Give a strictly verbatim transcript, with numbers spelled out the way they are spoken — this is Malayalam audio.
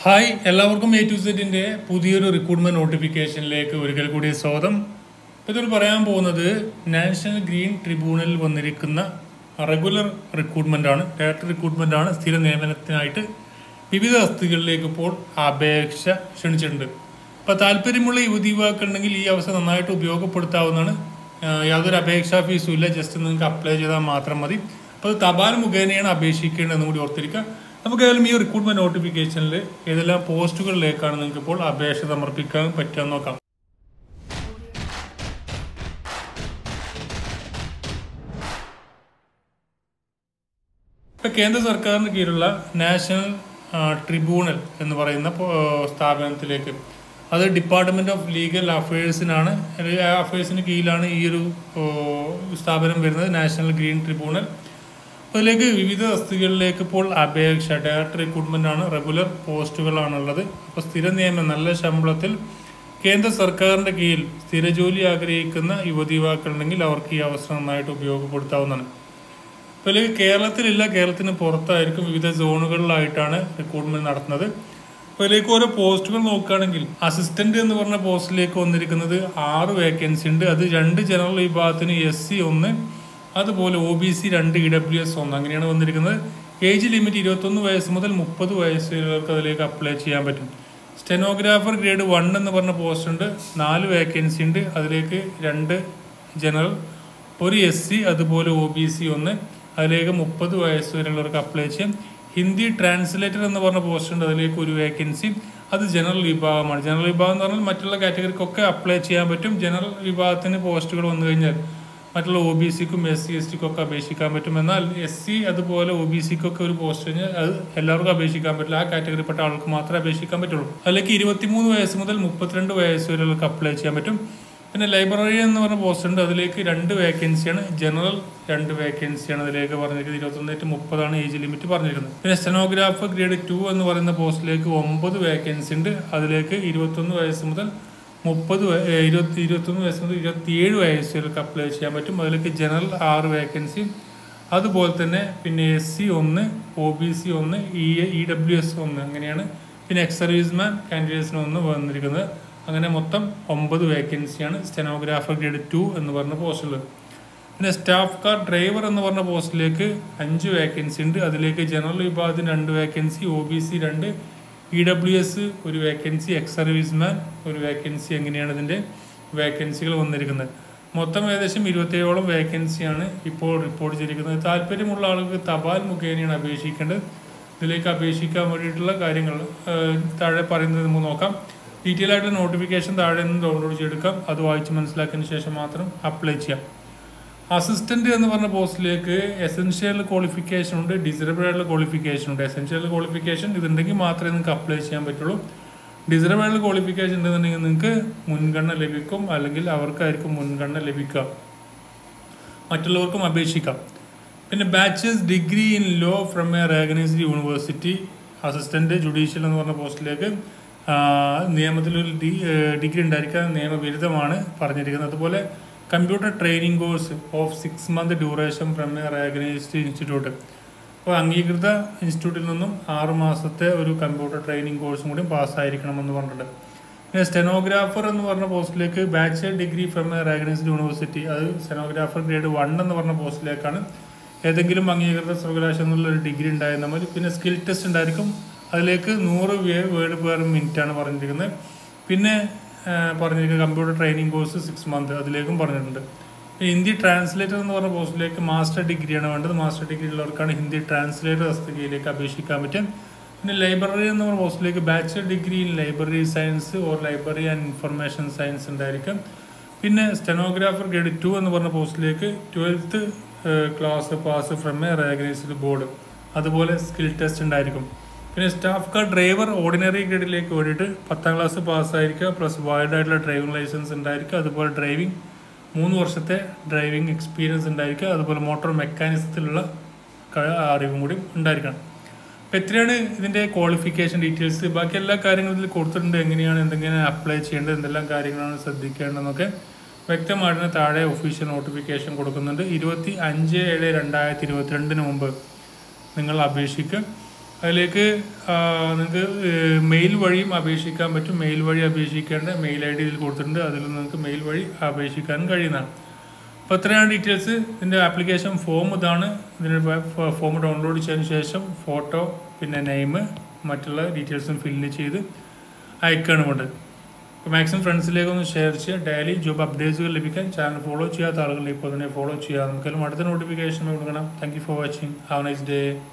Hi, എല്ലാവർക്കും A to Z ന്റെ പുതിയൊരു റിക്രൂട്ട്മെന്റ് നോട്ടിഫിക്കേഷനിലേക്ക് ഒരിക്കൽ കൂടി സ്വാഗതം. ഇപ്പോൾ ഇതിൽ പറയാൻ പോകുന്നത് നാഷണൽ ഗ്രീൻ ട്രിബ്യൂണൽ വന്നിരിക്കുന്ന റെഗുലർ റിക്രൂട്ട്മെന്റ് ആണ്, ഡയറക്റ്റ് റിക്രൂട്ട്മെന്റ് ആണ്. സ്ഥിര നിയമനത്തിനായിട്ട് വിവിധ തസ്തികകളിലേക്ക് ഇപ്പോൾ അപേക്ഷ ക്ഷണിച്ചിട്ടുണ്ട്. അപ്പോൾ താല്പര്യമുള്ള യുവതി യുവാക്കളുണ്ടെങ്കിൽ ഈ അവസരം നന്നായിട്ട് ഉപയോഗപ്പെടുത്താവുന്നതാണ്. യാതൊരു അപേക്ഷാ ഫീസും ഇല്ല, ജസ്റ്റ് നിങ്ങൾക്ക് അപ്ലൈ ചെയ്താൽ മാത്രം മതി. അപ്പോൾ തപാൽ മുഖേനയാണ് അപേക്ഷിക്കേണ്ടതെന്ന് കൂടി ഓർത്തിരിക്കുക. നമുക്കേതായാലും ഈ റിക്രൂട്ട്മെന്റ് നോട്ടിഫിക്കേഷനിൽ ഏതെല്ലാം പോസ്റ്റുകളിലേക്കാണ് നിങ്ങൾക്ക് ഇപ്പോൾ അപേക്ഷ സമർപ്പിക്കാൻ പറ്റുക നോക്കാം. ഇപ്പം കേന്ദ്ര സർക്കാരിന് കീഴിലുള്ള നാഷണൽ ട്രിബ്യൂണൽ എന്ന് പറയുന്ന സ്ഥാപനത്തിലേക്ക്, അത് ഡിപ്പാർട്ട്മെന്റ് ഓഫ് ലീഗൽ അഫയേഴ്സിനാണ്, അഫയേഴ്സിന് കീഴിലാണ് ഈ ഒരു സ്ഥാപനം വരുന്നത്, നാഷണൽ ഗ്രീൻ ട്രിബ്യൂണൽ. അതിലേക്ക് വിവിധ തസ്തികളിലേക്ക് ഇപ്പോൾ അപേക്ഷ ഡയറക്റ്റ് റിക്രൂട്ട്മെന്റ് ആണ്, റെഗുലർ പോസ്റ്റുകളാണുള്ളത്. അപ്പോൾ സ്ഥിര നിയമനം, നല്ല ശമ്പളത്തിൽ കേന്ദ്ര സർക്കാരിൻ്റെ കീഴിൽ സ്ഥിര ജോലി ആഗ്രഹിക്കുന്ന യുവതി യുവാക്കളുണ്ടെങ്കിൽ അവർക്ക് ഈ അവസരം നന്നായിട്ട് ഉപയോഗപ്പെടുത്താവുന്നതാണ്. ഇപ്പോൾ ഇതിലേക്ക് കേരളത്തിലില്ല, കേരളത്തിന് പുറത്തായിരിക്കും, വിവിധ സോണുകളിലായിട്ടാണ് റിക്രൂട്ട്മെന്റ് നടത്തുന്നത്. അപ്പോൾ ഇതിലേക്ക് ഓരോ പോസ്റ്റുകൾ നോക്കുകയാണെങ്കിൽ അസിസ്റ്റന്റ് എന്ന് പറഞ്ഞ പോസ്റ്റിലേക്ക് വന്നിരിക്കുന്നത് ആറ് വേക്കൻസി ഉണ്ട്. അത് രണ്ട് ജനറൽ വിഭാഗത്തിന് എസ് സി ഒന്ന്, അതുപോലെ ഒ ബി സി രണ്ട്, ഇ ഡബ്ല്യു എസ് ഒന്ന്, അങ്ങനെയാണ് വന്നിരിക്കുന്നത്. ഏജ് ലിമിറ്റ് ഇരുപത്തൊന്ന് വയസ്സ് മുതൽ മുപ്പത് വയസ്സുകാർക്ക് അതിലേക്ക് അപ്ലൈ ചെയ്യാൻ പറ്റും. സ്റ്റെനോഗ്രാഫർ ഗ്രേഡ് വൺ എന്ന് പറഞ്ഞ പോസ്റ്റ് ഉണ്ട്, നാല് വേക്കൻസി ഉണ്ട്. അതിലേക്ക് രണ്ട് ജനറൽ, ഒരു എസ് സി, അതുപോലെ ഒ ബി സി ഒന്ന്, അതിലേക്ക് മുപ്പത് വയസ്സ് വരെയുള്ളവർക്ക് അപ്ലൈ ചെയ്യാം. ഹിന്ദി ട്രാൻസ്ലേറ്റർ എന്ന് പറഞ്ഞ പോസ്റ്റ് ഉണ്ട്, അതിലേക്ക് ഒരു വേക്കൻസി. അത് ജനറൽ വിഭാഗമാണ്. ജനറൽ വിഭാഗം എന്ന് പറഞ്ഞാൽ മറ്റുള്ള കാറ്റഗറിക്കൊക്കെ അപ്ലൈ ചെയ്യാൻ പറ്റും. ജനറൽ വിഭാഗത്തിന് പോസ്റ്റുകൾ വന്നു കഴിഞ്ഞാൽ മറ്റുള്ള ഒ ബി സിക്കും എസ് സി എസ് ടിക്കൊക്കെ അപേക്ഷിക്കാൻ പറ്റും. എന്നാൽ എസ് സി അതുപോലെ ഒ ബി സിക്കൊക്കെ ഒരു പോസ്റ്റ് കഴിഞ്ഞാൽ അത് എല്ലാവർക്കും അപേക്ഷിക്കാൻ പറ്റില്ല, ആ കാറ്റഗറിപ്പെട്ട ആൾക്ക് മാത്രമേ അപേക്ഷിക്കാൻ പറ്റുള്ളൂ. അതിലേക്ക് ഇരുപത്തിമൂന്ന് വയസ്സ് മുതൽ മുപ്പത്തിരണ്ട് വയസ്സ് വരെയുള്ളവർക്ക് അപ്ലൈ ചെയ്യാൻ പറ്റും. പിന്നെ ലൈബ്രറി എന്ന് പറഞ്ഞ പോസ്റ്റ് ഉണ്ട്, അതിലേക്ക് രണ്ട് വേക്കൻസിയാണ്, ജനറൽ രണ്ട് വേക്കൻസിയാണ് അതിലേക്ക് പറഞ്ഞിരിക്കുന്നത്. ഇരുപത്തൊന്ന് ടു മുപ്പതാണ് ഏജ് ലിമിറ്റ് പറഞ്ഞിരിക്കുന്നത്. പിന്നെ സ്റ്റെനോഗ്രാഫർ ഗ്രേഡ് ടു എന്ന് പറയുന്ന പോസ്റ്റിലേക്ക് ഒമ്പത് വേക്കൻസി ഉണ്ട്. അതിലേക്ക് ഇരുപത്തൊന്ന് വയസ്സ് മുതൽ മുപ്പത് ഇരുപത്തി ഇരുപത്തൊന്ന് വയസ്സ് മുതൽ ഇരുപത്തിയേഴ് വയസ്സ് വരെയൊക്കെ അപ്ലൈ ചെയ്യാൻ പറ്റും. അതിലേക്ക് ജനറൽ ആറ് വേക്കൻസിയും, അതുപോലെ തന്നെ പിന്നെ എസ് സി ഒന്ന്, ഒ ബി സി ഒന്ന്, ഇ ഇ ഡബ്ല്യു എസ് ഒന്ന്, അങ്ങനെയാണ്. പിന്നെ എക്സ് സർവീസ് മാൻ കാൻഡിഡേറ്റ്സിന് ഒന്ന് വന്നിരിക്കുന്നത്. അങ്ങനെ മൊത്തം ഒമ്പത് വേക്കൻസിയാണ് സ്റ്റെനോഗ്രാഫർ ഗ്രേഡ് ടു എന്ന് പറഞ്ഞ പോസ്റ്റിൽ. പിന്നെ സ്റ്റാഫ് കാർ ഡ്രൈവർ എന്ന് പറഞ്ഞ പോസ്റ്റിലേക്ക് അഞ്ച് വേക്കൻസി ഉണ്ട്. അതിലേക്ക് ജനറൽ വിഭാഗത്തിന് രണ്ട് വേക്കൻസി, ഒ ബി സി രണ്ട്, ഇ ഡബ്ല്യു എസ് ഒരു വേക്കൻസി, എക്സ് സർവീസ് മാൻ ഒരു വേക്കൻസി, എങ്ങനെയാണ് ഇതിൻ്റെ വേക്കൻസികൾ വന്നിരിക്കുന്നത്. മൊത്തം ഏകദേശം ഇരുപത്തേഴോളം വേക്കൻസിയാണ് ഇപ്പോൾ റിപ്പോർട്ട് ചെയ്തിരിക്കുന്നത്. താല്പര്യമുള്ള ആളുകൾക്ക് തപാൽ മുഖേനയാണ് അപേക്ഷിക്കേണ്ടത്. ഇതിലേക്ക് അപേക്ഷിക്കാൻ വേണ്ടിയിട്ടുള്ള കാര്യങ്ങൾ താഴെ പറയുന്നത് നമുക്ക് നോക്കാം. ഡീറ്റെയിൽ ആയിട്ടുള്ള നോട്ടിഫിക്കേഷൻ താഴെ നിന്ന് ഡൗൺലോഡ് ചെയ്തെടുക്കാം. അത് വായിച്ച് മനസ്സിലാക്കിയതിന് ശേഷം മാത്രം അപ്ലൈ ചെയ്യാം. അസിസ്റ്റന്റ് എന്ന് പറഞ്ഞ പോസ്റ്റിലേക്ക് എസെൻഷ്യൽ ക്വാളിഫിക്കേഷൻ ഉണ്ട്, ഡിസറബിൾ ആയിട്ടുള്ള ക്വാളിഫിക്കേഷൻ ഉണ്ട്. എസെൻഷ്യൽ ക്വാളിഫിക്കേഷൻ ഇതുണ്ടെങ്കിൽ മാത്രമേ നിങ്ങൾക്ക് അപ്ലൈ ചെയ്യാൻ പറ്റുള്ളൂ. ഡിസറബിൾ ആയിട്ടുള്ള ക്വാളിഫിക്കേഷൻ ഉണ്ടെന്നുണ്ടെങ്കിൽ നിങ്ങൾക്ക് മുൻഗണന ലഭിക്കും, അല്ലെങ്കിൽ അവർക്കായിരിക്കും മുൻഗണന ലഭിക്കുക, മറ്റുള്ളവർക്കും അപേക്ഷിക്കാം. പിന്നെ bachelor's degree in law from a recognised university. Assistant judicial എന്ന് പറഞ്ഞ പോസ്റ്റിലേക്ക് നിയമത്തിലൊരു ഡിഗ്രി ഉണ്ടായിരിക്കുക, നിയമവിരുദ്ധമാണ് പറഞ്ഞിരിക്കുന്നത്. അതുപോലെ computer training course of six month duration from a recognised institute. അപ്പോൾ അംഗീകൃത ഇൻസ്റ്റിറ്റ്യൂട്ടിൽ നിന്നും ആറ് മാസത്തെ ഒരു കമ്പ്യൂട്ടർ ട്രെയിനിങ് കോഴ്സും കൂടി പാസ്സായിരിക്കണമെന്ന് പറഞ്ഞിട്ടുണ്ട്. പിന്നെ സ്റ്റെനോഗ്രാഫർ എന്ന് പറഞ്ഞ പോസ്റ്റിലേക്ക് bachelor degree from a recognised university. അത് സ്റ്റെനോഗ്രാഫർ ഗ്രേഡ് വൺ എന്ന് പറഞ്ഞ പോസ്റ്റിലേക്കാണ്. ഏതെങ്കിലും അംഗീകൃത സർവകലാശാലകളിലൊരു ഡിഗ്രി ഉണ്ടായിരുന്ന മതി. പിന്നെ സ്കിൽ ടെസ്റ്റ് ഉണ്ടായിരിക്കും. അതിലേക്ക് നൂറ് വേർഡ് പേർ മിനിറ്റാണ് പറഞ്ഞിരിക്കുന്നത്. പിന്നെ പറഞ്ഞിരിക്കുന്നത് computer training course six month അതിലേക്കും പറഞ്ഞിട്ടുണ്ട്. ഹിന്ദി ട്രാൻസ്ലേറ്റർ എന്ന് പറഞ്ഞ പോസ്റ്റിലേക്ക് മാസ്റ്റർ ഡിഗ്രിയാണ് വേണ്ടത്. മാസ്റ്റർ ഡിഗ്രി ഉള്ളവർക്കാണ് ഹിന്ദി ട്രാൻസ്ലേറ്റർ തസ്തികയിലേക്ക് അപേക്ഷിക്കാൻ പറ്റും. പിന്നെ ലൈബ്രറി എന്ന് പറഞ്ഞ പോസ്റ്റിലേക്ക് bachelor degree in library science or library and information science ഉണ്ടായിരിക്കും. പിന്നെ സ്റ്റെനോഗ്രാഫർ ഗ്രേഡ് ടു എന്ന് പറഞ്ഞ പോസ്റ്റിലേക്ക് twelfth class pass from a recognised board, അതുപോലെ സ്കിൽ ടെസ്റ്റ് ഉണ്ടായിരിക്കും. പിന്നെ സ്റ്റാഫ് കാർ ഡ്രൈവർ ഓർഡിനറി ഗ്രേഡിലേക്ക് വേണ്ടിയിട്ട് പത്താം ക്ലാസ് പാസ്സായിരിക്കുക, പ്ലസ് വാലിഡ് ആയിട്ടുള്ള ഡ്രൈവിംഗ് ലൈസൻസ് ഉണ്ടായിരിക്കുക, അതുപോലെ ഡ്രൈവിംഗ് മൂന്ന് വർഷത്തെ ഡ്രൈവിംഗ് എക്സ്പീരിയൻസ് ഉണ്ടായിരിക്കുക, അതുപോലെ മോട്ടോർ മെക്കാനിസത്തിലുള്ള അറിവും കൂടി ഉണ്ടായിരിക്കണം. അപ്പോൾ എത്രയാണ് ഇതിൻ്റെ ക്വാളിഫിക്കേഷൻ ഡീറ്റെയിൽസ്, ബാക്കി എല്ലാ കാര്യങ്ങളും ഇതിൽ കൊടുത്തിട്ടുണ്ട്. എങ്ങനെയാണ് എന്തെങ്കിലും അപ്ലൈ ചെയ്യേണ്ടത്, എന്തെല്ലാം കാര്യങ്ങളാണ് ശ്രദ്ധിക്കേണ്ടതെന്നൊക്കെ വ്യക്തമായിട്ട് താഴെ ഒഫീഷ്യൽ നോട്ടിഫിക്കേഷൻ കൊടുക്കുന്നുണ്ട്. ഇരുപത്തി അഞ്ച് ഏഴ് രണ്ടായിരത്തി ഇരുപത്തിരണ്ടിന് മുമ്പ് നിങ്ങൾ അപേക്ഷിക്കുക. mail vazhi abeshikkan pattum, mail vazhi abeshikkanda mail I D il koduttunde, adil ningalku mail vazhi abeshikkan kazhiyunnaanu. Appo ithrayaan details, indha application form idaanu, indha form download cheyadinu shesham photo pinne name mattulla details fill cheythu icon undu. Maximum friends lekku share cheya, daily job updates lekku channel follow cheya, tharukku follow cheya, namukku adutha notification. Thank you for watching, have a nice day.